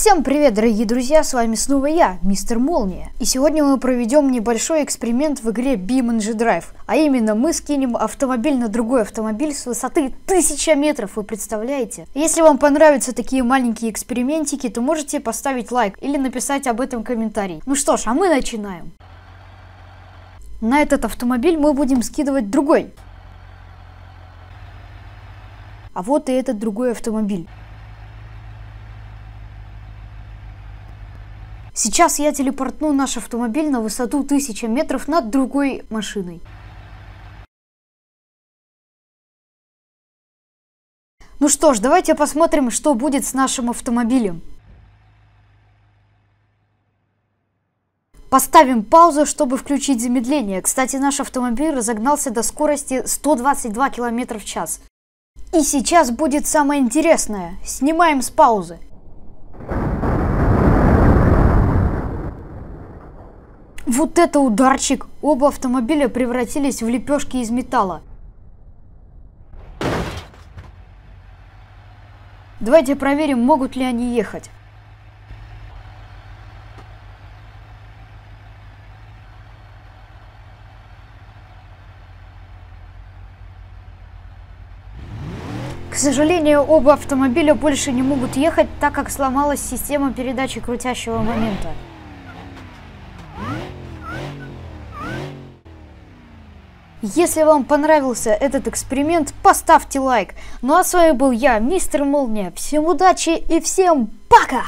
Всем привет, дорогие друзья, с вами снова я, Мистер Молния. И сегодня мы проведем небольшой эксперимент в игре BeamNG.Drive. А именно, мы скинем автомобиль на другой автомобиль с высоты 1000 метров, вы представляете? Если вам понравятся такие маленькие экспериментики, то можете поставить лайк или написать об этом комментарий. Ну что ж, а мы начинаем. На этот автомобиль мы будем скидывать другой. А вот и этот другой автомобиль. Сейчас я телепортну наш автомобиль на высоту 1000 метров над другой машиной. Ну что ж, давайте посмотрим, что будет с нашим автомобилем. Поставим паузу, чтобы включить замедление. Кстати, наш автомобиль разогнался до скорости 122 км в час. И сейчас будет самое интересное. Снимаем с паузы. Вот это ударчик! Оба автомобиля превратились в лепешки из металла. Давайте проверим, могут ли они ехать. К сожалению, оба автомобиля больше не могут ехать, так как сломалась система передачи крутящего момента. Если вам понравился этот эксперимент, поставьте лайк. Ну а с вами был я, Мистер Молния. Всем удачи и всем пока!